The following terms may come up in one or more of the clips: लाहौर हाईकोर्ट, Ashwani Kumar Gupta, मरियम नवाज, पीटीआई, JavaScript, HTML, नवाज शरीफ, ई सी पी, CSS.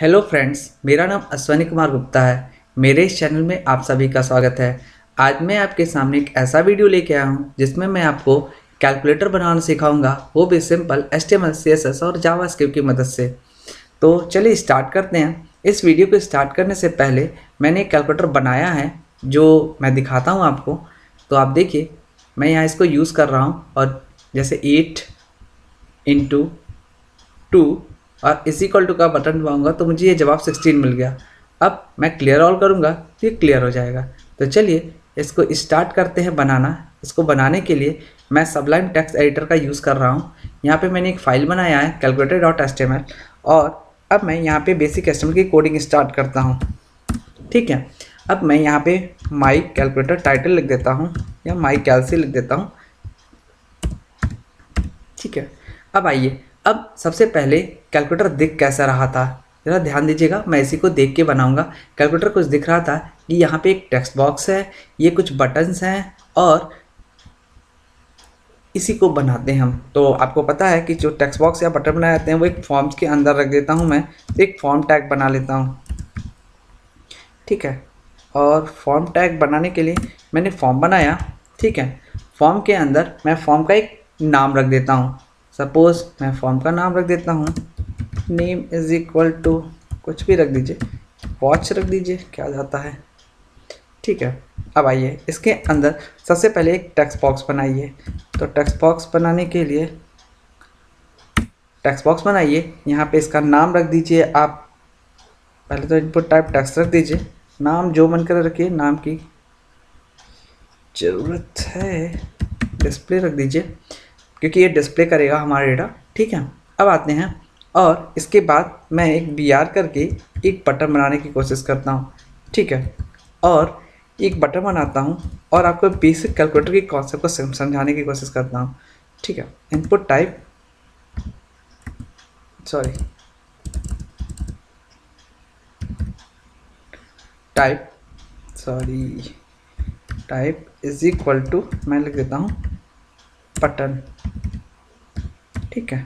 Hello friends, मेरा नाम अश्वनी कुमार गुप्ता है। मेरे इस चैनल में आप सभी का स्वागत है। आज मैं आपके सामने एक ऐसा वीडियो लेके आया हूं जिसमें मैं आपको कैलकुलेटर बनाना सिखाऊंगा, वो भी सिंपल HTML, CSS और जावास्क्रिप्ट की मदद से। तो चलिए स्टार्ट करते हैं। इस वीडियो को स्टार्ट करने से पहले मैंने एक कैलकुलेटर बनाया है जो मैं दिखाता हूँ आपको। तो आप देखिए, मैं यहाँ इसको यूज़ कर रहा हूँ और जैसे 8 × 2 और इस इक्वल टू का बटन दबाऊंगा तो मुझे ये जवाब 16 मिल गया। अब मैं क्लियर ऑल करूँगा तो ये क्लियर हो जाएगा। तो चलिए इसको स्टार्ट करते हैं बनाना। इसको बनाने के लिए मैं सबलाइम टेक्स्ट एडिटर का यूज़ कर रहा हूँ। यहाँ पे मैंने एक फ़ाइल बनाया है calculator.html और अब मैं यहाँ पे बेसिक एचटीएमएल की कोडिंग स्टार्ट करता हूँ। ठीक है, अब मैं यहाँ पे माई कैलकुलेटर टाइटल लिख देता हूँ या माई कैलसी लिख देता हूँ। ठीक है, अब आइए, अब सबसे पहले कैलकुलेटर दिख कैसा रहा था ज़रा ध्यान दीजिएगा। मैं इसी को देख के बनाऊंगा। कैलकुलेटर कुछ दिख रहा था कि यहाँ पे एक टेक्स्ट बॉक्स है, ये कुछ बटन्स हैं और इसी को बनाते हैं हम। तो आपको पता है कि जो टेक्स्ट बॉक्स या बटन बनाए जाते हैं वो एक फॉर्म्स के अंदर रख देता हूँ। मैं एक फॉर्म टैग बना लेता हूँ। ठीक है, और फॉर्म टैग बनाने के लिए मैंने फॉर्म बनाया। ठीक है, फॉर्म के अंदर मैं फॉर्म का एक नाम रख देता हूँ। सपोज़ मैं फॉर्म का नाम रख देता हूँ, नेम इज़ इक्वल टू कुछ भी रख दीजिए, वॉच रख दीजिए, क्या जाता है। ठीक है, अब आइए इसके अंदर सबसे पहले एक टेक्स्ट बॉक्स बनाइए। तो टेक्स्ट बॉक्स बनाने के लिए टेक्स्ट बॉक्स बनाइए, यहाँ पे इसका नाम रख दीजिए। आप पहले तो इनपुट टाइप टेक्स्ट रख दीजिए, नाम जो मन करे रखिए, नाम की ज़रूरत है। डिस्प्ले रख दीजिए क्योंकि ये डिस्प्ले करेगा हमारा डेटा। ठीक है, अब आते हैं और इसके बाद मैं एक बीआर करके एक बटन बनाने की कोशिश करता हूँ। ठीक है, और एक बटन बनाता हूँ और आपको बेसिक कैलकुलेटर के कॉन्सेप्ट को समझाने की कोशिश करता हूँ। ठीक है, input type type is equal to मैं लिख देता हूँ बटन। ठीक है,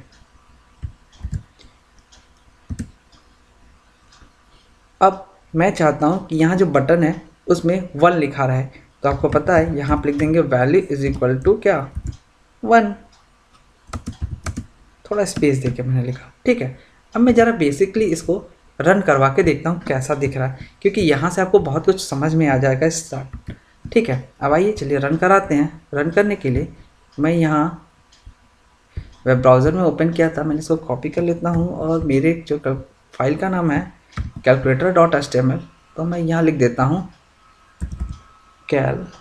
अब मैं चाहता हूं कि यहाँ जो बटन है उसमें 1 लिखा रहा है। तो आपको पता है यहाँ पर लिख देंगे वैल्यू इज इक्वल टू क्या 1, थोड़ा स्पेस देके मैंने लिखा। ठीक है, अब मैं ज़रा बेसिकली इसको रन करवा के देखता हूँ कैसा दिख रहा है, क्योंकि यहाँ से आपको बहुत कुछ समझ में आ जाएगा इस स्टार्ट। ठीक है, अब आइए चलिए रन कराते हैं। रन करने के लिए मैं यहाँ वेब ब्राउज़र में ओपन किया था, मैंने इसको कॉपी कर लेता हूँ और मेरे जो फाइल का नाम है calculator.html, तो मैं यहाँ लिख देता हूँ calculator,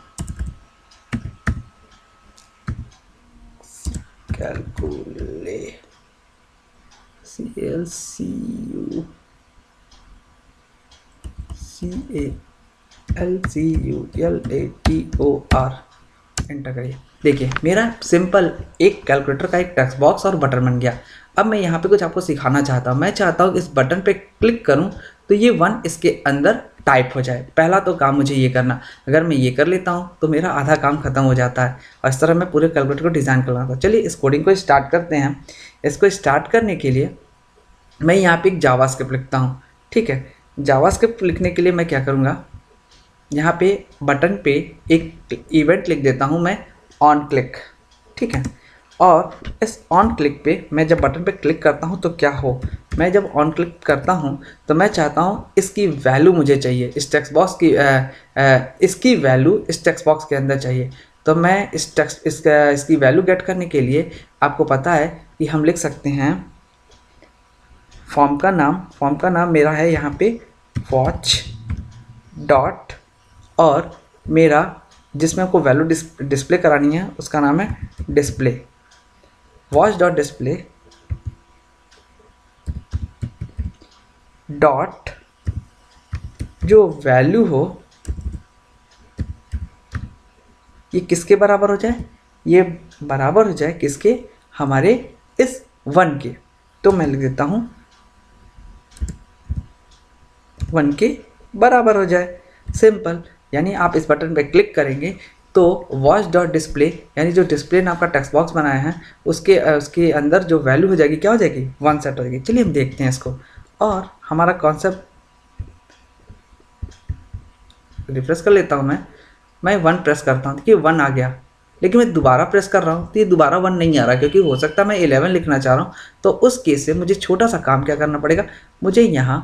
एंटर करिए। देखिए, मेरा सिंपल एक कैलकुलेटर का एक टेक्स्ट बॉक्स और बटन बन गया। अब मैं यहाँ पे कुछ आपको सिखाना चाहता हूँ। मैं चाहता हूँ इस बटन पे क्लिक करूँ तो ये 1 इसके अंदर टाइप हो जाए। पहला तो काम मुझे ये करना, अगर मैं ये कर लेता हूँ तो मेरा आधा काम खत्म हो जाता है और इस तरह मैं पूरे कैलकुलेटर को डिज़ाइन कर रहा था। चलिए इस कोडिंग को स्टार्ट करते हैं। इसको स्टार्ट करने के लिए मैं यहाँ पर एक जावास्क्रिप्ट लिखता हूँ। ठीक है, जावास्क्रिप्ट लिखने के लिए मैं क्या करूँगा, यहाँ पे बटन पे एक इवेंट लिख देता हूँ मैं, ऑन क्लिक। ठीक है, और इस ऑन क्लिक पे मैं जब बटन पे क्लिक करता हूँ तो क्या हो, मैं जब ऑन क्लिक करता हूँ तो मैं चाहता हूँ इसकी वैल्यू मुझे चाहिए, इस टेक्स्ट बॉक्स की इसकी वैल्यू इस टेक्स्ट बॉक्स के अंदर चाहिए। तो मैं इस टेक्स्ट इसकी वैल्यू गेट करने के लिए आपको पता है कि हम लिख सकते हैं फॉर्म का नाम। फॉर्म का नाम मेरा है यहाँ पे वॉच डॉट और मेरा जिसमें आपको वैल्यू डिस्प्ले करानी है उसका नाम है display, watch dot display dot जो वैल्यू हो ये किसके बराबर हो जाए, ये बराबर हो जाए किसके, हमारे इस 1 के। तो मैं लिख देता हूँ 1 के बराबर हो जाए, सिंपल। यानी आप इस बटन पर क्लिक करेंगे तो वॉच डॉट डिस्प्ले यानी जो डिस्प्ले नाम का टेक्स्ट बॉक्स बनाया है उसके अंदर जो वैल्यू हो जाएगी क्या हो जाएगी, 1 सेट हो जाएगी। चलिए हम देखते हैं इसको। और हमारा कॉन्सेप्ट रिफ्रेश कर लेता हूँ। मैं वन प्रेस करता हूँ, देखिए वन आ गया, लेकिन मैं दोबारा प्रेस कर रहा हूँ तो ये दोबारा वन नहीं आ रहा, क्योंकि हो सकता है मैं 11 लिखना चाह रहा हूँ। तो उस केस से मुझे छोटा सा काम क्या करना पड़ेगा, मुझे यहाँ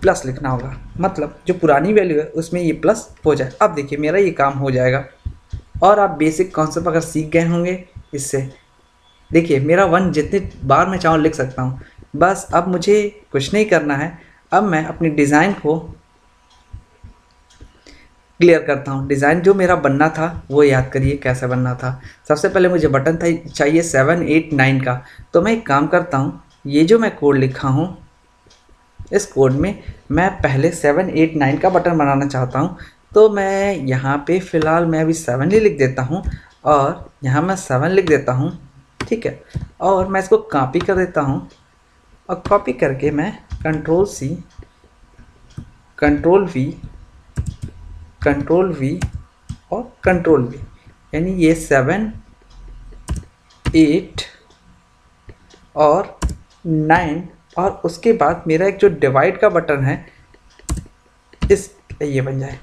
प्लस लिखना होगा, मतलब जो पुरानी वैल्यू है उसमें ये प्लस हो जाए। अब देखिए मेरा ये काम हो जाएगा। और आप बेसिक कॉन्सेप्ट अगर सीख गए होंगे इससे, देखिए मेरा वन जितने बार मैं चाहूँ लिख सकता हूँ। बस अब मुझे कुछ नहीं करना है, अब मैं अपनी डिज़ाइन को क्लियर करता हूँ। डिज़ाइन जो मेरा बनना था वो याद करिए कैसे बनना था। सबसे पहले मुझे बटन था चाहिए 7, 8, 9 का। तो मैं एक काम करता हूँ, ये जो मैं कोड लिखा हूँ इस कोड में मैं पहले 7, 8, 9 का बटन बनाना चाहता हूँ। तो मैं यहाँ पे फ़िलहाल मैं अभी 7 ही लिख देता हूँ और यहाँ मैं 7 लिख देता हूँ, ठीक है। और मैं इसको कॉपी कर देता हूँ और कॉपी करके मैं कंट्रोल वी और कंट्रोल वी, यानी ये 7, 8 और 9 और उसके बाद मेरा एक जो डिवाइड का बटन है इस ये बन जाए।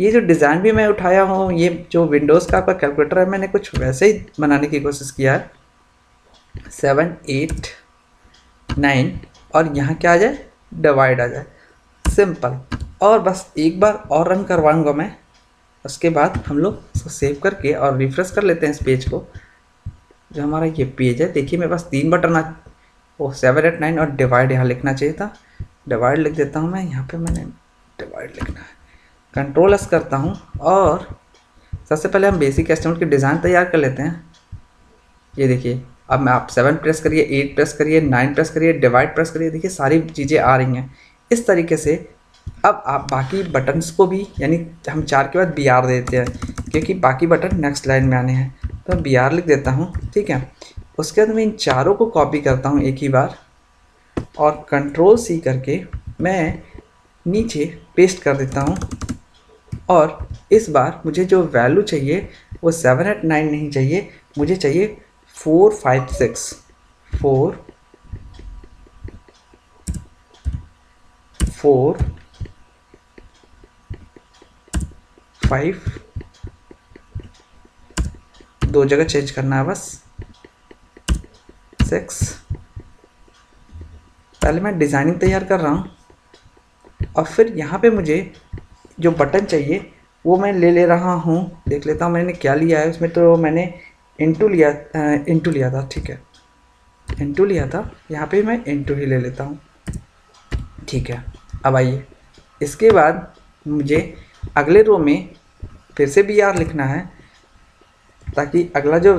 ये जो डिज़ाइन भी मैं उठाया हूँ, ये जो विंडोज़ का आपका कैलकुलेटर है, मैंने कुछ वैसे ही बनाने की कोशिश किया है। 7, 8, 9 और यहाँ क्या आ जाए, डिवाइड आ जाए, सिंपल। और बस एक बार और रन करवाऊंगा मैं, उसके बाद हम लोग इसको सेव करके और रिफ्रेश कर लेते हैं इस पेज को। जो हमारा ये पेज है, देखिए मेरे पास 3 बटन आ, वो 7, 8, 9 और डिवाइड यहाँ लिखना चाहिए था। डिवाइड लिख देता हूँ मैं, यहाँ पे मैंने डिवाइड लिखना है। कंट्रोल एस करता हूँ और सबसे पहले हम बेसिक एचटीएमएल की डिज़ाइन तैयार कर लेते हैं। ये देखिए अब मैं आप 7 प्रेस करिए, 8 प्रेस करिए, 9 प्रेस करिए, डिवाइड प्रेस करिए, देखिए सारी चीज़ें आ रही हैं। इस तरीके से अब आप बाकी बटन्स को भी, यानी हम 4 के बाद BR देते हैं क्योंकि बाकी बटन नेक्स्ट लाइन में आने हैं, तो BR लिख देता हूँ, ठीक है। उसके बाद मैं इन चारों को कॉपी करता हूँ एक ही बार और कंट्रोल C करके मैं नीचे पेस्ट कर देता हूँ। और इस बार मुझे जो वैल्यू चाहिए वो 7, 8, 9 नहीं चाहिए, मुझे चाहिए 4, 5, 6, 4, 5 2 जगह चेंज करना है बस, 6। पहले मैं डिज़ाइनिंग तैयार कर रहा हूँ और फिर यहाँ पे मुझे जो बटन चाहिए वो मैं ले रहा हूँ। देख लेता हूँ मैंने क्या लिया है उसमें, तो मैंने इनटू लिया था, ठीक है, इनटू लिया था, यहाँ पे मैं इनटू ही ले लेता हूँ, ठीक है। अब आइए इसके बाद मुझे अगले रो में फिर से BR लिखना है ताकि अगला जो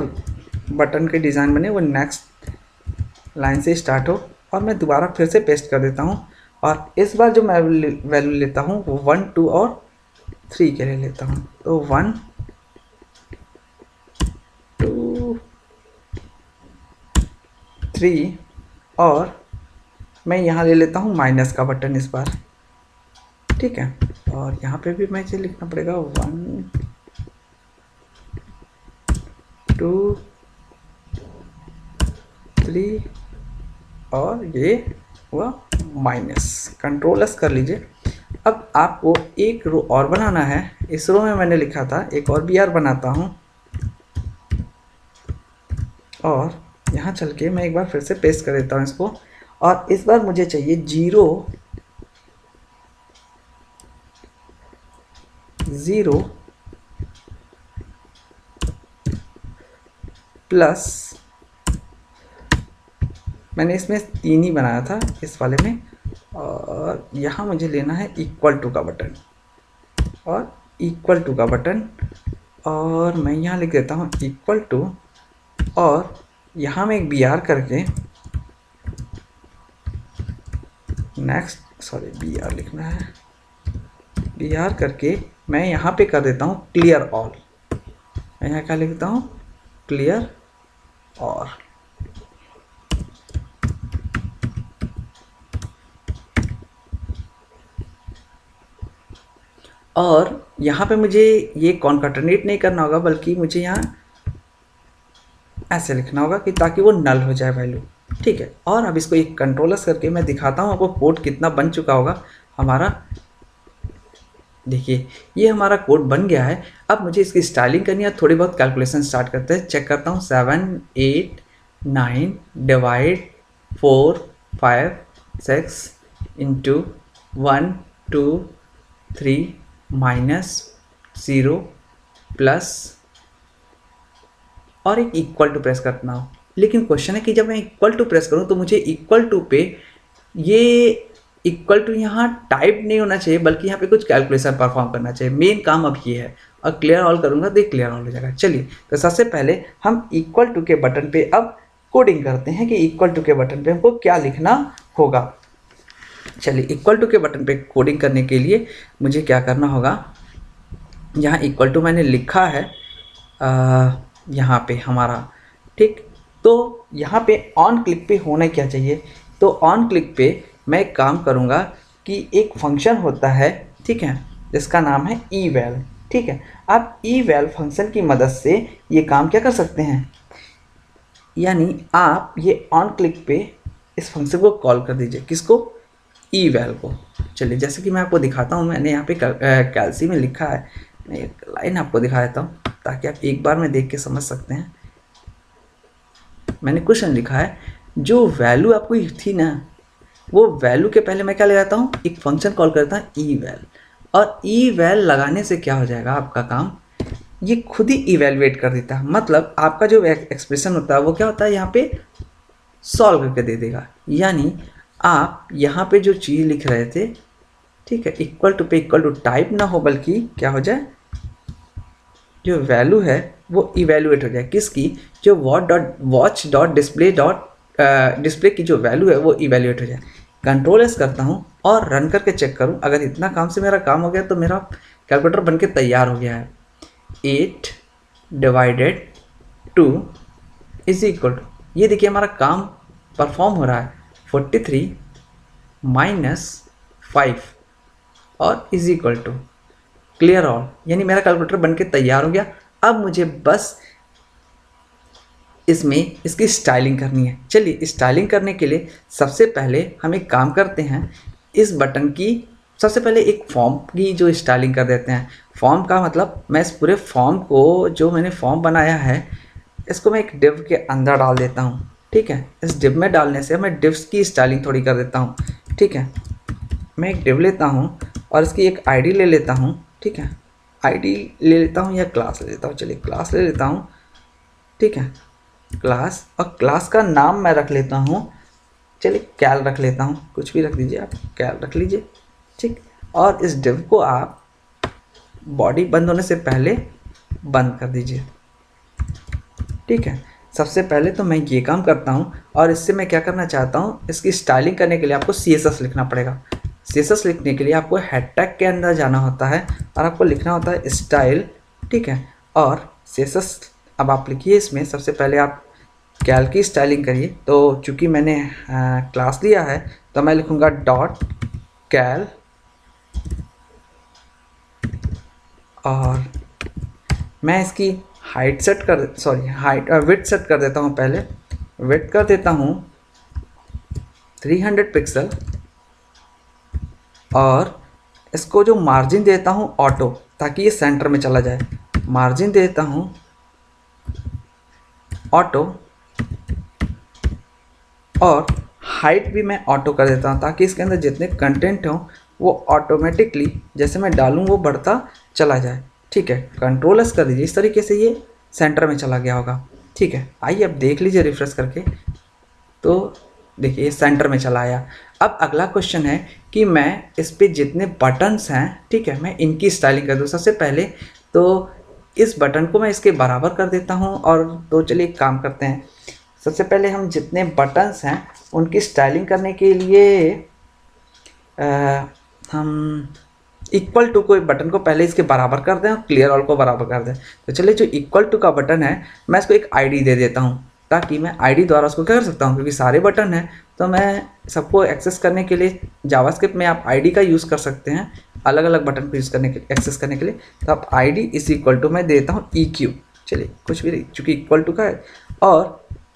बटन के डिज़ाइन बने वो नेक्स्ट लाइन से स्टार्ट हो। और मैं दोबारा फिर से पेस्ट कर देता हूँ और इस बार जो मैं वैल्यू लेता हूँ वो 1, 2 और 3 के लिए लेता हूँ। तो 1, 2, 3 और मैं यहाँ ले लेता हूँ माइनस का बटन इस बार, ठीक है। और यहाँ पे भी मैं मुझे लिखना पड़ेगा 1, 2, 3 और ये हुआ माइनस। कंट्रोल एस कर लीजिए। अब आपको एक रो और बनाना है, इस रो में मैंने लिखा था एक और BR बनाता हूँ और यहाँ चल के मैं एक बार फिर से पेस्ट कर देता हूँ इसको। और इस बार मुझे चाहिए 0, 0 प्लस, मैंने इसमें 3 ही बनाया था इस वाले में, और यहाँ मुझे लेना है equal to का बटन और equal to का बटन, और मैं यहाँ लिख देता हूँ equal to और यहाँ मैं एक BR करके नेक्स्ट BR लिखना है। BR करके मैं यहाँ पे कर देता हूँ क्लियर ऑल। मैं यहाँ क्या लिखता हूँ, क्लियर ऑल। और यहाँ पे मुझे ये कॉन्कैटनेट नहीं करना होगा बल्कि मुझे यहाँ ऐसे लिखना होगा कि ताकि वो नल हो जाए वैल्यू। ठीक है। और अब इसको एक कंट्रोलर्स करके मैं दिखाता हूँ आपको कोड कितना बन चुका होगा हमारा। देखिए ये हमारा कोड बन गया है। अब मुझे इसकी स्टाइलिंग करनी है, थोड़ी बहुत कैलकुलेशन स्टार्ट करते हैं। चेक करता हूँ 7 8 9 डिवाइड 4 5 6 into 1 2 3 minus 0 प्लस और एक इक्वल टू प्रेस करना हो। लेकिन क्वेश्चन है कि जब मैं इक्वल टू प्रेस करूँ तो मुझे इक्वल टू पे ये इक्वल टू यहाँ टाइप नहीं होना चाहिए, बल्कि यहाँ पे कुछ कैलकुलेशन परफॉर्म करना चाहिए। मेन काम अब ये है। और क्लियर ऑल करूँगा तो क्लियर ऑल हो जाएगा। चलिए तो सबसे पहले हम इक्वल टू के बटन पे अब कोडिंग करते हैं कि इक्वल टू के बटन पे हमको क्या लिखना होगा। चलिए इक्वल टू के बटन पे कोडिंग करने के लिए मुझे क्या करना होगा। यहाँ इक्वल टू मैंने लिखा है यहाँ पे हमारा, ठीक। तो यहाँ पे ऑन क्लिक पे होना क्या चाहिए, तो ऑन क्लिक पे मैं एक काम करूँगा कि एक फंक्शन होता है, ठीक है, जिसका नाम है eval, ठीक है। आप eval फंक्शन की मदद से ये काम क्या कर सकते हैं, यानी आप ये ऑन क्लिक पे इस फंक्शन को कॉल कर दीजिए। किसको, eval को। चलिए जैसे कि मैं आपको दिखाता हूँ, मैंने यहाँ पे कैलसी में लिखा है, मैं एक लाइन आपको दिखा देता हूँ ताकि आप एक बार में देख के समझ सकते हैं। मैंने क्वेश्चन लिखा है, जो वैल्यू आपको थी ना, वो वैल्यू के पहले मैं क्या लगाता हूँ, एक फंक्शन कॉल करता हूँ eval। और eval लगाने से क्या हो जाएगा, आपका काम ये खुद ही इवेलुएट कर देता है। मतलब आपका जो एक्सप्रेशन होता है वो क्या होता है, यहाँ पे सॉल्व करके दे देगा। यानी आप यहाँ पे जो चीज़ लिख रहे थे, ठीक है, इक्वल टू पे इक्वल टू टाइप ना हो, बल्कि क्या हो जाए, जो वैल्यू है वो इवेलुएट हो जाए। किसकी, जो watch.display की जो वैल्यू है वो इवेलुएट हो जाए। कंट्रोल एस करता हूँ और रन करके चेक करूँ। अगर इतना काम से मेरा काम हो गया तो मेरा कैलकुलेटर बनके तैयार हो गया है। 8 डिवाइडेड 2 इज इक्वल टू, ये देखिए हमारा काम परफॉर्म हो रहा है। 43 माइनस 5 और is equal to clear all, यानी मेरा कैलकुलेटर बनके तैयार हो गया। अब मुझे बस इसमें इसकी स्टाइलिंग करनी है। चलिए स्टाइलिंग करने के लिए सबसे पहले हम एक काम करते हैं, इस बटन की सबसे पहले एक फॉर्म की जो स्टाइलिंग कर देते हैं। फॉर्म का मतलब मैं इस पूरे फॉर्म को, जो मैंने फॉर्म बनाया है, इसको मैं एक डिव के अंदर डाल देता हूँ, ठीक है। इस डिव में डालने से मैं डिव्स की स्टाइलिंग थोड़ी कर देता हूँ, ठीक है। मैं एक डिव लेता हूँ और इसकी एक आईडी ले लेता हूँ, ठीक है। आईडी ले लेता हूँ या क्लास ले लेता हूँ, चलिए क्लास ले लेता हूँ, ठीक है, क्लास। और क्लास का नाम मैं रख लेता हूँ, चलिए कैल रख लेता हूँ, कुछ भी रख दीजिए आप, कैल रख लीजिए, ठीक। और इस डिव को आप बॉडी बंद होने से पहले बंद कर दीजिए, ठीक है। सबसे पहले तो मैं ये काम करता हूँ और इससे मैं क्या करना चाहता हूँ, इसकी स्टाइलिंग करने के लिए आपको CSS लिखना पड़ेगा। CSS लिखने के लिए आपको हेड टैग के अंदर जाना होता है और आपको लिखना होता है स्टाइल, ठीक है। और CSS अब आप लिखिए। इसमें सबसे पहले आप कैल की स्टाइलिंग करिए, तो चूँकि मैंने क्लास लिया है तो मैं लिखूँगा डॉट कैल और मैं इसकी हाइट सेट कर, सॉरी हाइट विड्थ सेट कर देता हूँ। पहले विड्थ कर देता हूँ 300 पिक्सल और इसको जो मार्जिन देता हूँ ऑटो, ताकि ये सेंटर में चला जाए। मार्जिन देता हूँ ऑटो और हाइट भी मैं ऑटो कर देता हूँ, ताकि इसके अंदर जितने कंटेंट हों वो ऑटोमेटिकली जैसे मैं डालूँ वो बढ़ता चला जाए, ठीक है। कंट्रोल एस कर दीजिए, इस तरीके से ये सेंटर में चला गया होगा, ठीक है। आइए अब देख लीजिए रिफ्रेश करके, तो देखिए सेंटर में चला आया। अब अगला क्वेश्चन है कि मैं इस पर जितने बटन्स हैं, ठीक है, मैं इनकी स्टाइलिंग कर दूँ। सबसे पहले तो इस बटन को मैं इसके बराबर कर देता हूँ और तो चलिए काम करते हैं। सबसे पहले हम जितने बटन्स हैं उनकी स्टाइलिंग करने के लिए हम इक्वल टू को बटन को पहले इसके बराबर कर दें और क्लियर ऑल को बराबर कर दें। तो चलिए जो इक्वल टू का बटन है मैं इसको एक आईडी दे देता हूँ, ताकि मैं आईडी द्वारा उसको क्या कर सकता हूँ, क्योंकि सारे बटन हैं तो मैं सबको एक्सेस करने के लिए जावास्क्रिप्ट में आप आईडी का यूज़ कर सकते हैं, अलग अलग बटन को यूज़ करने के लिए, एक्सेस करने के लिए। तो आप आईडी इज इक्वल टू मैं देता हूँ EQ, चलिए कुछ भी, चूँकि इक्वल टू का है। और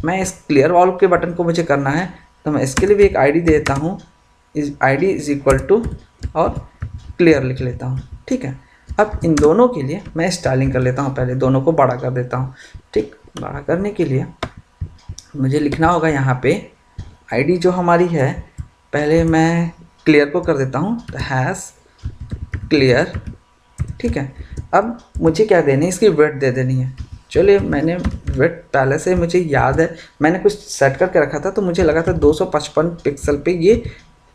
मैं इस क्लियर वाल के बटन को मुझे करना है, तो मैं इसके लिए भी एक आईडी देता हूँ, इस आईडी इज इक्वल टू और क्लियर लिख लेता हूँ। ठीक है, अब इन दोनों के लिए मैं स्टाइलिंग कर लेता हूँ, पहले दोनों को बड़ा कर देता हूँ। ठीक, बड़ा करने के लिए मुझे लिखना होगा यहाँ पे आईडी जो हमारी है, पहले मैं क्लियर को कर देता हूँ तो हैज़ क्लियर। ठीक है, अब मुझे क्या देनी है, इसकी वेट दे देनी है। चलिए, मैंने वेट पहले से मुझे याद है, मैंने कुछ सेट करके रखा था तो मुझे लगा था 255 पिक्सल पे ये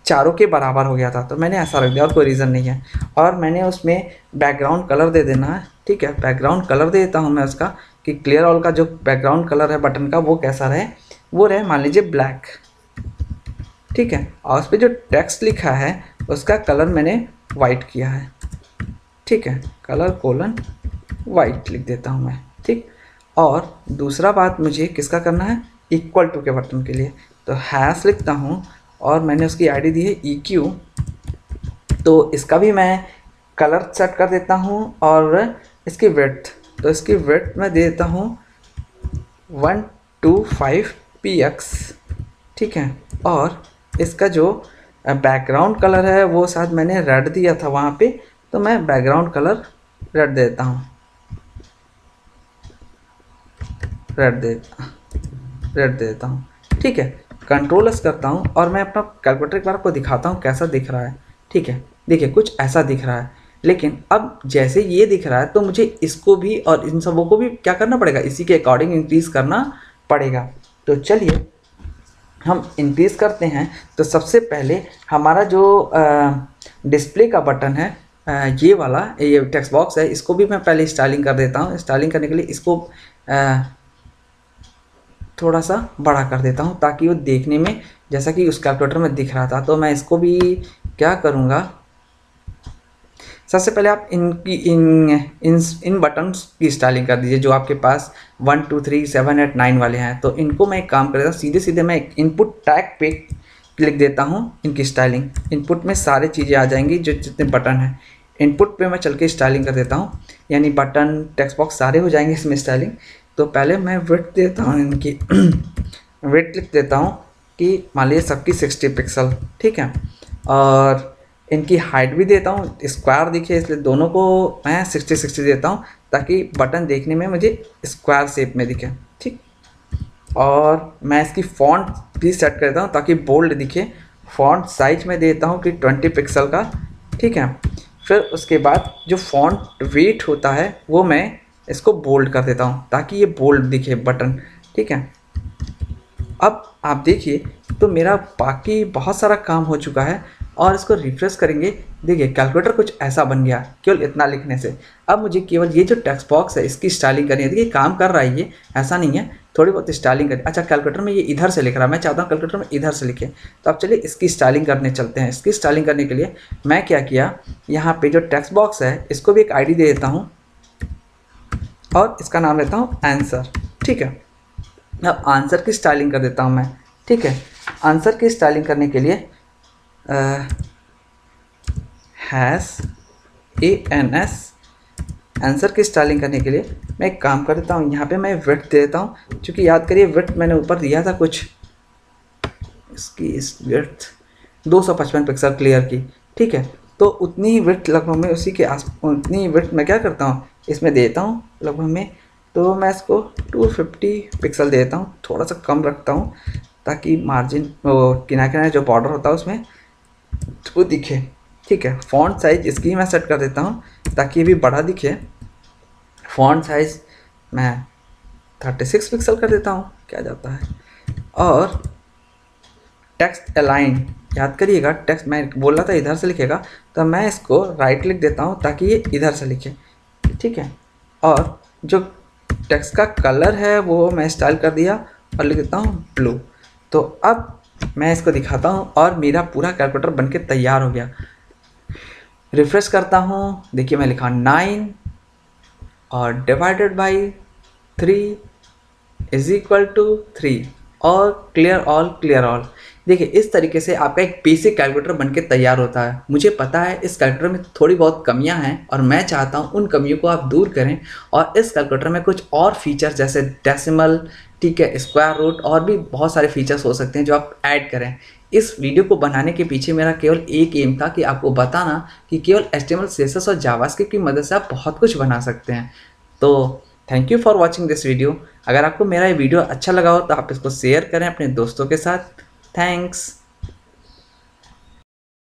चारों के बराबर हो गया था, तो मैंने ऐसा रख दिया और कोई रीज़न नहीं है। और मैंने उसमें बैकग्राउंड कलर दे देना है। ठीक है, बैकग्राउंड कलर दे देता हूँ मैं उसका, कि क्लियर ऑल का जो बैकग्राउंड कलर है बटन का वो कैसा रहे, वो रहे मान लीजिए ब्लैक। ठीक है, और उस पर जो टेक्स्ट लिखा है उसका कलर मैंने वाइट किया है। ठीक है, कलर कोलन वाइट लिख देता हूँ मैं। ठीक, और दूसरा बात मुझे किसका करना है, इक्वल टू के बटन के लिए, तो हैश लिखता हूँ और मैंने उसकी आईडी दी है EQ, तो इसका भी मैं कलर सेट कर देता हूँ और इसकी विड्थ, तो इसकी विड्थ मैं दे देता हूँ 125px। ठीक है, और इसका जो बैकग्राउंड कलर है वो शायद मैंने रेड दिया था वहाँ पे, तो मैं बैकग्राउंड कलर रेड देता हूँ, रेड देता हूँ। ठीक है, कंट्रोल एस करता हूँ और मैं अपना कैलकुलेटर एक बार आपको दिखाता हूँ कैसा दिख रहा है। ठीक है, देखिए कुछ ऐसा दिख रहा है, लेकिन अब जैसे ये दिख रहा है तो मुझे इसको भी और इन सबों को भी क्या करना पड़ेगा, इसी के अकॉर्डिंग इंक्रीज़ करना पड़ेगा। तो चलिए हम इंक्रीज़ करते हैं। तो सबसे पहले हमारा जो डिस्प्ले का बटन है, ये वाला, ये टेक्स्ट बॉक्स है, इसको भी मैं पहले स्टाइलिंग कर देता हूँ। स्टाइलिंग करने के लिए इसको थोड़ा सा बड़ा कर देता हूँ ताकि वो देखने में जैसा कि उस कैलकुलेटर में दिख रहा था। तो मैं इसको भी क्या करूँगा, सबसे पहले आप इन बटन्स की स्टाइलिंग कर दीजिए जो आपके पास 1 2 3 7 8 9 वाले हैं। तो इनको मैं एक काम कर देता हूँ, सीधे सीधे मैं इनपुट टैग पे लिख देता हूँ इनकी स्टाइलिंग। इनपुट में सारी चीज़ें आ जाएंगी जो जितने बटन हैं, इनपुट पे मैं चल के स्टाइलिंग कर देता हूँ, यानी बटन टेक्स्ट बॉक्स सारे हो जाएंगे इसमें स्टाइलिंग। तो पहले मैं विड्थ देता हूँ इनकी, विड्थ लिख देता हूँ कि मान लीजिए सबकी 60 पिक्सल। ठीक है, और इनकी हाइट भी देता हूँ, स्क्वायर दिखे इसलिए दोनों को मैं 60 60 देता हूँ ताकि बटन देखने में मुझे स्क्वायर शेप में दिखे। ठीक, और मैं इसकी फॉन्ट भी सेट कर देता हूँ ताकि बोल्ड दिखे। फॉन्ट साइज में देता हूँ कि 20 पिक्सल का। ठीक है, फिर उसके बाद जो फॉन्ट वेट होता है वो मैं इसको बोल्ड कर देता हूँ ताकि ये बोल्ड दिखे बटन। ठीक है, अब आप देखिए तो मेरा बाकी बहुत सारा काम हो चुका है। और इसको रिफ्रेश करेंगे, देखिए कैलकुलेटर कुछ ऐसा बन गया केवल इतना लिखने से। अब मुझे केवल ये जो टेक्स्ट बॉक्स है इसकी स्टाइलिंग करनी है। देखिए काम कर रहा है ये, ऐसा नहीं है, थोड़ी बहुत स्टाइलिंग करनी। अच्छा, कैलकुलेटर में ये इधर से लिख रहा है, मैं चाहता हूँ कैलकुलेटर में इधर से लिखे। तो अब चलिए इसकी स्टाइलिंग करने चलते हैं। इसकी स्टाइलिंग करने के लिए मैं क्या किया, यहाँ पर जो टेक्स्ट बॉक्स है इसको भी एक आई डी दे देता हूँ और इसका नाम लेता हूँ आंसर। ठीक है, अब आंसर की स्टाइलिंग कर देता हूँ मैं। ठीक है, आंसर की स्टाइलिंग करने के लिए हैश ans आंसर की स्टाइलिंग करने के लिए मैं एक काम कर देता हूँ, यहाँ पे मैं विड्थ दे देता हूँ, क्योंकि याद करिए विड्थ मैंने ऊपर दिया था कुछ, इसकी इस विड्थ 255 पिक्सल क्लियर की। ठीक है, तो उतनी ही विड्थ लगभग में उसी के उतनी ही विड्थ मैं क्या करता हूँ इसमें देता हूँ लगभग में। तो मैं इसको 250 पिक्सल देता हूँ, थोड़ा सा कम रखता हूँ ताकि मार्जिन किनारे जो बॉर्डर होता है उसमें वो दिखे। ठीक है, फॉन्ट साइज इसकी मैं सेट कर देता हूँ ताकि ये भी बड़ा दिखे। फॉन्ट साइज मैं 36 पिक्सल कर देता हूँ, क्या जाता है। और टेक्स्ट अलाइन, याद करिएगा टेक्स्ट मैं बोल रहा था इधर से लिखेगा, तो मैं इसको राइट लिख देता हूँ ताकि ये इधर से लिखे। ठीक है, और जो टेक्स्ट का कलर है वो मैं स्टाइल कर दिया और लिख देता हूँ ब्लू। तो अब मैं इसको दिखाता हूँ और मेरा पूरा कैलकुलेटर बनके तैयार हो गया। रिफ्रेश करता हूँ, देखिए मैं लिखा 9 और divided by 3 is equal to 3 और क्लियर ऑल क्लियर ऑल। देखिए इस तरीके से आपका एक बेसिक कैलकुलेटर बनके तैयार होता है। मुझे पता है इस कैलकुलेटर में थोड़ी बहुत कमियां हैं और मैं चाहता हूं उन कमियों को आप दूर करें और इस कैलकुलेटर में कुछ और फीचर जैसे डेसिमल ठीक है, स्क्वायर रूट और भी बहुत सारे फीचर्स हो सकते हैं जो आप ऐड करें। इस वीडियो को बनाने के पीछे मेरा केवल एक एम था कि आपको बताना कि केवल HTML, CSS और जावास्क्रिप्ट की मदद से आप बहुत कुछ बना सकते हैं। तो thank you for watching this video. अगर आपको मेरा ये वीडियो अच्छा लगा हो तो आप इसको शेयर करें अपने दोस्तों के साथ। थैंक्स।